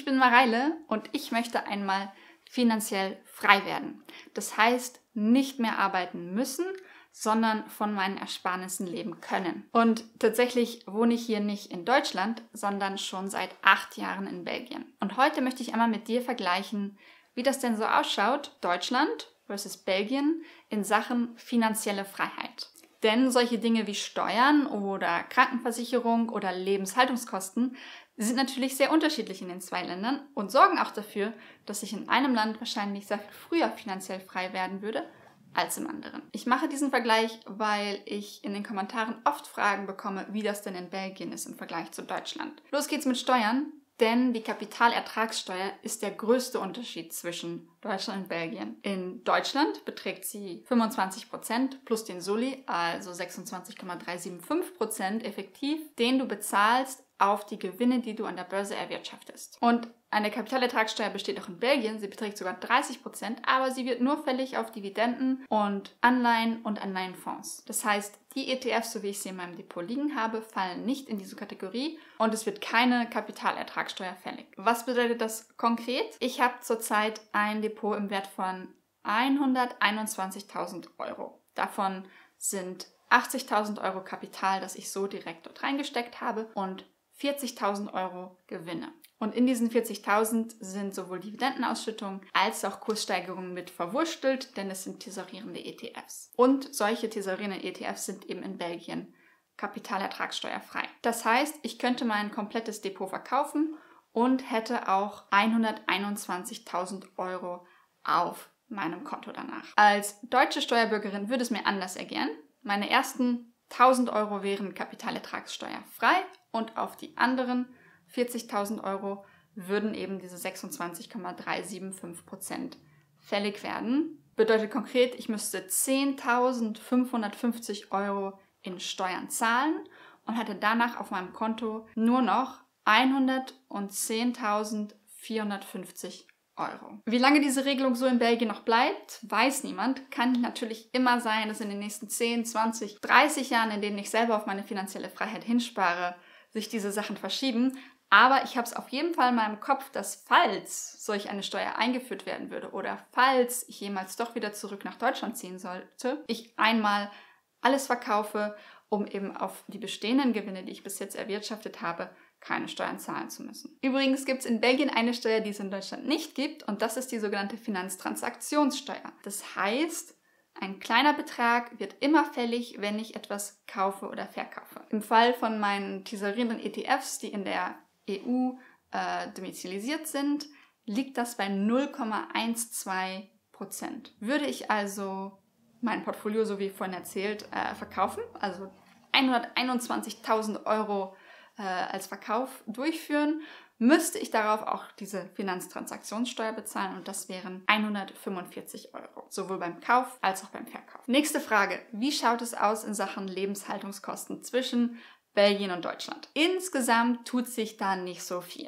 Ich bin Mareile und ich möchte einmal finanziell frei werden. Das heißt, nicht mehr arbeiten müssen, sondern von meinen Ersparnissen leben können. Und tatsächlich wohne ich hier nicht in Deutschland, sondern schon seit 8 Jahren in Belgien. Und heute möchte ich einmal mit dir vergleichen, wie das denn so ausschaut, Deutschland versus Belgien in Sachen finanzielle Freiheit. Denn solche Dinge wie Steuern oder Krankenversicherung oder Lebenshaltungskosten sind natürlich sehr unterschiedlich in den zwei Ländern und sorgen auch dafür, dass ich in einem Land wahrscheinlich sehr viel früher finanziell frei werden würde als im anderen. Ich mache diesen Vergleich, weil ich in den Kommentaren oft Fragen bekomme, wie das denn in Belgien ist im Vergleich zu Deutschland. Los geht's mit Steuern, denn die Kapitalertragssteuer ist der größte Unterschied zwischen Deutschland und Belgien. In Deutschland beträgt sie 25% plus den Soli, also 26,375% effektiv, den du bezahlst auf die Gewinne, die du an der Börse erwirtschaftest. Und eine Kapitalertragssteuer besteht auch in Belgien, sie beträgt sogar 30%, aber sie wird nur fällig auf Dividenden und Anleihen und Anleihenfonds. Das heißt, die ETFs, so wie ich sie in meinem Depot liegen habe, fallen nicht in diese Kategorie und es wird keine Kapitalertragssteuer fällig. Was bedeutet das konkret? Ich habe zurzeit ein Depot im Wert von 121.000 Euro. Davon sind 80.000 Euro Kapital, das ich so direkt dort reingesteckt habe, und 40.000 Euro Gewinne. Und in diesen 40.000 sind sowohl Dividendenausschüttungen als auch Kurssteigerungen mit verwurstelt, denn es sind thesaurierende ETFs. Und solche thesaurierenden ETFs sind eben in Belgien kapitalertragssteuerfrei. Das heißt, ich könnte mein komplettes Depot verkaufen und hätte auch 121.000 Euro auf meinem Konto danach. Als deutsche Steuerbürgerin würde es mir anders ergehen. Meine ersten 1.000 Euro wären kapitalertragssteuerfrei und auf die anderen 40.000 Euro würden eben diese 26,375% fällig werden. Bedeutet konkret, ich müsste 10.550 Euro in Steuern zahlen und hätte danach auf meinem Konto nur noch 110.450 Euro. Wie lange diese Regelung so in Belgien noch bleibt, weiß niemand. Kann natürlich immer sein, dass in den nächsten 10, 20, 30 Jahren, in denen ich selber auf meine finanzielle Freiheit hinspare, sich diese Sachen verschieben. Aber ich habe es auf jeden Fall in meinem Kopf, dass falls solch eine Steuer eingeführt werden würde oder falls ich jemals doch wieder zurück nach Deutschland ziehen sollte, ich einmal alles verkaufe, um eben auf die bestehenden Gewinne, die ich bis jetzt erwirtschaftet habe, keine Steuern zahlen zu müssen. Übrigens gibt es in Belgien eine Steuer, die es in Deutschland nicht gibt, und das ist die sogenannte Finanztransaktionssteuer. Das heißt, ein kleiner Betrag wird immer fällig, wenn ich etwas kaufe oder verkaufe. Im Fall von meinen thesaurierenden ETFs, die in der EU domizilisiert sind, liegt das bei 0,12%. Würde ich also mein Portfolio, so wie vorhin erzählt, verkaufen, also 121.000 Euro als Verkauf durchführen, müsste ich darauf auch diese Finanztransaktionssteuer bezahlen und das wären 145 Euro, sowohl beim Kauf als auch beim Verkauf. Nächste Frage: Wie schaut es aus in Sachen Lebenshaltungskosten zwischen Belgien und Deutschland? Insgesamt tut sich da nicht so viel.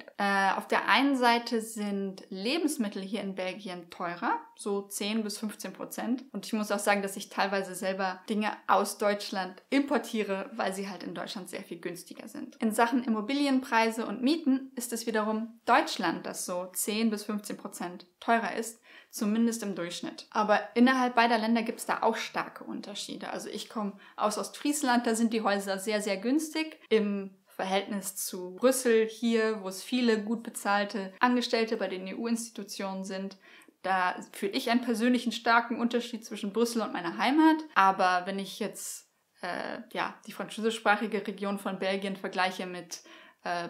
Auf der einen Seite sind Lebensmittel hier in Belgien teurer, so 10 bis 15%. Und ich muss auch sagen, dass ich teilweise selber Dinge aus Deutschland importiere, weil sie halt in Deutschland sehr viel günstiger sind. In Sachen Immobilienpreise und Mieten ist es wiederum Deutschland, das so 10 bis 15% teurer ist, zumindest im Durchschnitt. Aber innerhalb beider Länder gibt es da auch starke Unterschiede. Also ich komme aus Ostfriesland, da sind die Häuser sehr, sehr günstig im Verhältnis zu Brüssel hier, wo es viele gut bezahlte Angestellte bei den EU-Institutionen sind. Da fühle ich einen persönlichen starken Unterschied zwischen Brüssel und meiner Heimat. Aber wenn ich jetzt die französischsprachige Region von Belgien vergleiche mit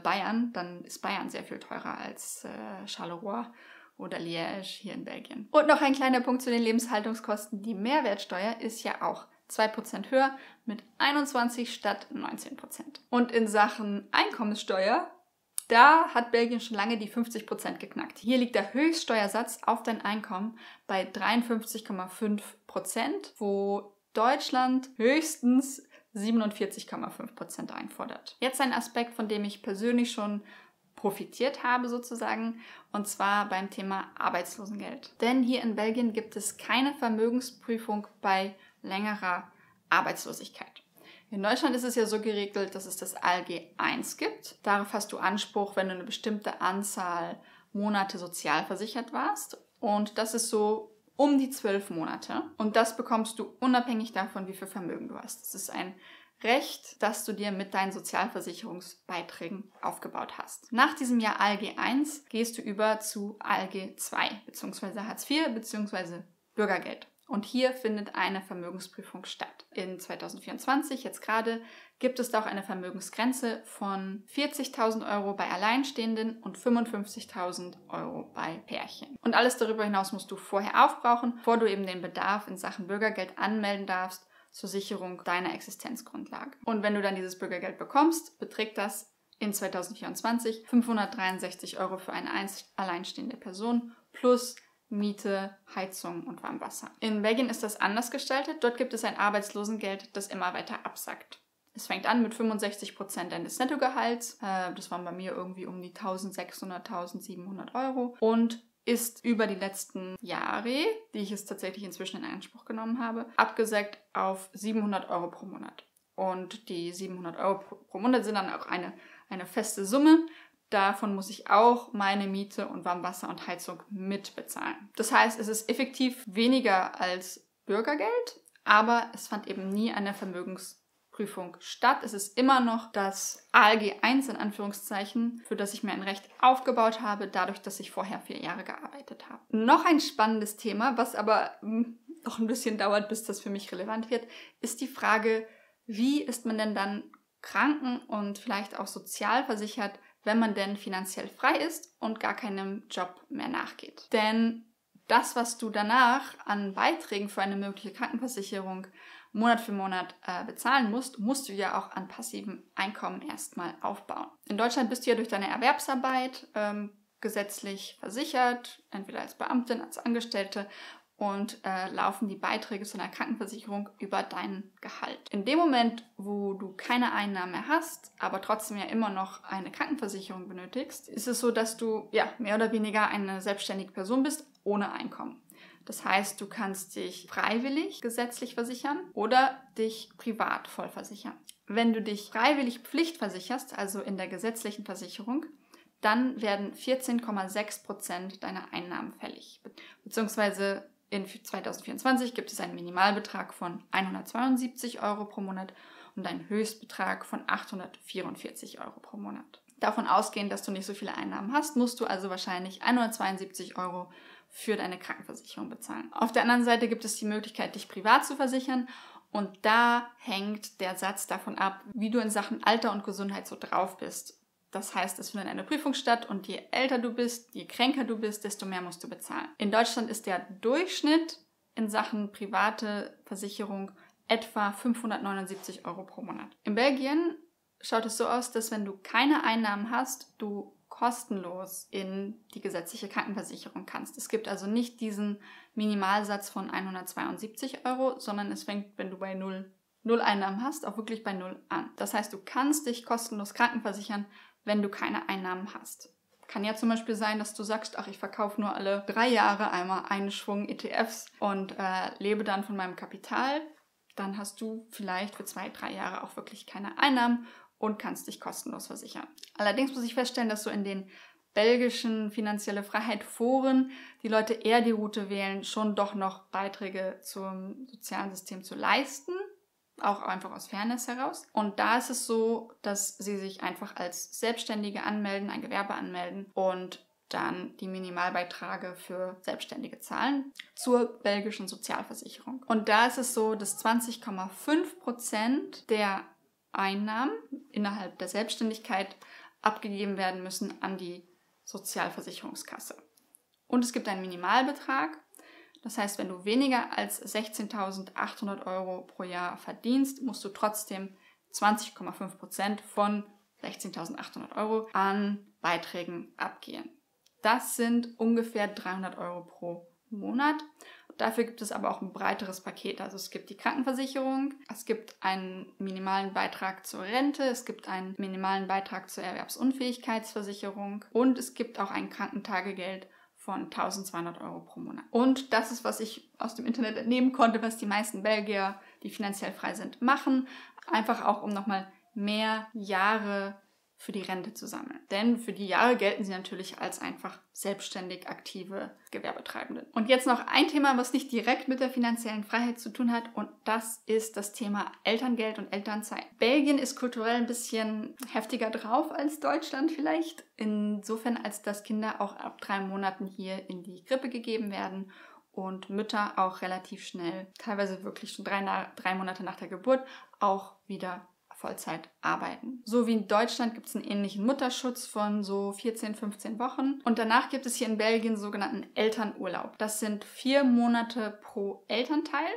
Bayern, dann ist Bayern sehr viel teurer als Charleroi oder Liège hier in Belgien. Und noch ein kleiner Punkt zu den Lebenshaltungskosten. Die Mehrwertsteuer ist ja auch 2% höher mit 21 statt 19%. Und in Sachen Einkommenssteuer, da hat Belgien schon lange die 50% geknackt. Hier liegt der Höchststeuersatz auf dein Einkommen bei 53,5%, wo Deutschland höchstens 47,5% einfordert. Jetzt ein Aspekt, von dem ich persönlich schon profitiert habe sozusagen, und zwar beim Thema Arbeitslosengeld. Denn hier in Belgien gibt es keine Vermögensprüfung bei längerer Arbeitslosigkeit. In Deutschland ist es ja so geregelt, dass es das ALG I gibt. Darauf hast du Anspruch, wenn du eine bestimmte Anzahl Monate sozialversichert warst. Und das ist so um die 12 Monate. Und das bekommst du unabhängig davon, wie viel Vermögen du hast. Das ist ein Recht, das du dir mit deinen Sozialversicherungsbeiträgen aufgebaut hast. Nach diesem Jahr ALG I gehst du über zu ALG II bzw. Hartz IV bzw. Bürgergeld. Und hier findet eine Vermögensprüfung statt. In 2024, jetzt gerade, gibt es da auch eine Vermögensgrenze von 40.000 Euro bei Alleinstehenden und 55.000 Euro bei Pärchen. Und alles darüber hinaus musst du vorher aufbrauchen, bevor du eben den Bedarf in Sachen Bürgergeld anmelden darfst zur Sicherung deiner Existenzgrundlage. Und wenn du dann dieses Bürgergeld bekommst, beträgt das in 2024 563 Euro für eine alleinstehende Person plus Miete, Heizung und Warmwasser. In Belgien ist das anders gestaltet. Dort gibt es ein Arbeitslosengeld, das immer weiter absackt. Es fängt an mit 65% deines Nettogehalts. Das waren bei mir irgendwie um die 1.600, 1.700 Euro. Und ist über die letzten Jahre, die ich es tatsächlich inzwischen in Anspruch genommen habe, abgesackt auf 700 Euro pro Monat. Und die 700 Euro pro Monat sind dann auch eine feste Summe. Davon muss ich auch meine Miete und Warmwasser und Heizung mitbezahlen. Das heißt, es ist effektiv weniger als Bürgergeld, aber es fand eben nie eine Vermögensprüfung statt. Es ist immer noch das ALG I in Anführungszeichen, für das ich mir ein Recht aufgebaut habe, dadurch, dass ich vorher 4 Jahre gearbeitet habe. Noch ein spannendes Thema, was aber noch ein bisschen dauert, bis das für mich relevant wird, ist die Frage, wie ist man denn dann kranken- und vielleicht auch sozialversichert, wenn man denn finanziell frei ist und gar keinem Job mehr nachgeht. Denn das, was du danach an Beiträgen für eine mögliche Krankenversicherung Monat für Monat bezahlen musst, musst du ja auch an passivem Einkommen erstmal aufbauen. In Deutschland bist du ja durch deine Erwerbsarbeit gesetzlich versichert, entweder als Beamtin, als Angestellte, und laufen die Beiträge zu einer Krankenversicherung über dein Gehalt. In dem Moment, wo du keine Einnahmen mehr hast, aber trotzdem ja immer noch eine Krankenversicherung benötigst, ist es so, dass du ja mehr oder weniger eine selbstständige Person bist ohne Einkommen. Das heißt, du kannst dich freiwillig gesetzlich versichern oder dich privat vollversichern. Wenn du dich freiwillig pflichtversicherst, also in der gesetzlichen Versicherung, dann werden 14,6% deiner Einnahmen fällig, beziehungsweise in 2024 gibt es einen Minimalbetrag von 172 Euro pro Monat und einen Höchstbetrag von 844 Euro pro Monat. Davon ausgehend, dass du nicht so viele Einnahmen hast, musst du also wahrscheinlich 172 Euro für deine Krankenversicherung bezahlen. Auf der anderen Seite gibt es die Möglichkeit, dich privat zu versichern. Und da hängt der Satz davon ab, wie du in Sachen Alter und Gesundheit so drauf bist. Das heißt, es findet eine Prüfung statt und je älter du bist, je kränker du bist, desto mehr musst du bezahlen. In Deutschland ist der Durchschnitt in Sachen private Versicherung etwa 579 Euro pro Monat. In Belgien schaut es so aus, dass wenn du keine Einnahmen hast, du kostenlos in die gesetzliche Krankenversicherung kannst. Es gibt also nicht diesen Minimalsatz von 172 Euro, sondern es fängt, wenn du bei null Einnahmen hast, auch wirklich bei 0 an. Das heißt, du kannst dich kostenlos krankenversichern, wenn du keine Einnahmen hast. Kann ja zum Beispiel sein, dass du sagst, ach, ich verkaufe nur alle 3 Jahre einmal einen Schwung ETFs und lebe dann von meinem Kapital. Dann hast du vielleicht für 2, 3 Jahre auch wirklich keine Einnahmen und kannst dich kostenlos versichern. Allerdings muss ich feststellen, dass so in den belgischen finanzielle Freiheit Foren die Leute eher die Route wählen, schon doch noch Beiträge zum sozialen System zu leisten. Auch einfach aus Fairness heraus. Und da ist es so, dass sie sich einfach als Selbstständige anmelden, ein Gewerbe anmelden und dann die Minimalbeiträge für Selbstständige zahlen zur belgischen Sozialversicherung. Und da ist es so, dass 20,5% der Einnahmen innerhalb der Selbstständigkeit abgegeben werden müssen an die Sozialversicherungskasse. Und es gibt einen Minimalbetrag. Das heißt, wenn du weniger als 16.800 Euro pro Jahr verdienst, musst du trotzdem 20,5% von 16.800 Euro an Beiträgen abgeben. Das sind ungefähr 300 Euro pro Monat. Dafür gibt es aber auch ein breiteres Paket. Also es gibt die Krankenversicherung, es gibt einen minimalen Beitrag zur Rente, es gibt einen minimalen Beitrag zur Erwerbsunfähigkeitsversicherung und es gibt auch ein Krankentagegeld von 1.200 € pro Monat. Und das ist, was ich aus dem Internet entnehmen konnte, was die meisten Belgier, die finanziell frei sind, machen. Einfach auch, um nochmal mehr Jahre für die Rente zu sammeln. Denn für die Jahre gelten sie natürlich als einfach selbstständig aktive Gewerbetreibende. Und jetzt noch ein Thema, was nicht direkt mit der finanziellen Freiheit zu tun hat, und das ist das Thema Elterngeld und Elternzeit. Belgien ist kulturell ein bisschen heftiger drauf als Deutschland vielleicht, insofern als dass Kinder auch ab 3 Monaten hier in die Krippe gegeben werden und Mütter auch relativ schnell, teilweise wirklich schon 3 Monate nach der Geburt, auch wieder Vollzeit arbeiten. So wie in Deutschland gibt es einen ähnlichen Mutterschutz von so 14, 15 Wochen. Und danach gibt es hier in Belgien sogenannten Elternurlaub. Das sind 4 Monate pro Elternteil.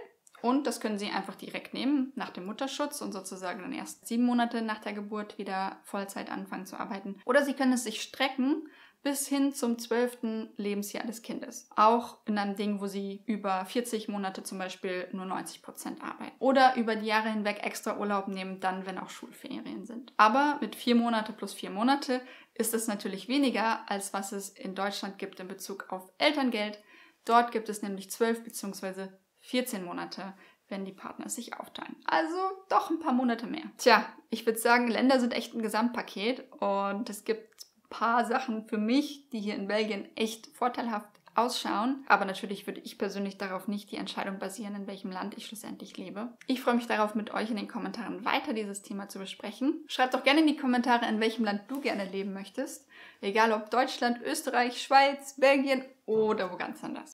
Und das können Sie einfach direkt nehmen nach dem Mutterschutz und sozusagen dann erst 7 Monate nach der Geburt wieder Vollzeit anfangen zu arbeiten. Oder Sie können es sich strecken bis hin zum 12. Lebensjahr des Kindes. Auch in einem Ding, wo Sie über 40 Monate zum Beispiel nur 90% arbeiten. Oder über die Jahre hinweg extra Urlaub nehmen, dann, wenn auch Schulferien sind. Aber mit 4 Monate plus 4 Monate ist es natürlich weniger, als was es in Deutschland gibt in Bezug auf Elterngeld. Dort gibt es nämlich 12 bzw. 14 Monate, wenn die Partner sich aufteilen. Also doch ein paar Monate mehr. Tja, ich würde sagen, Länder sind echt ein Gesamtpaket und es gibt paar Sachen für mich, die hier in Belgien echt vorteilhaft ausschauen. Aber natürlich würde ich persönlich darauf nicht die Entscheidung basieren, in welchem Land ich schlussendlich lebe. Ich freue mich darauf, mit euch in den Kommentaren weiter dieses Thema zu besprechen. Schreibt doch gerne in die Kommentare, in welchem Land du gerne leben möchtest. Egal ob Deutschland, Österreich, Schweiz, Belgien oder wo ganz anders.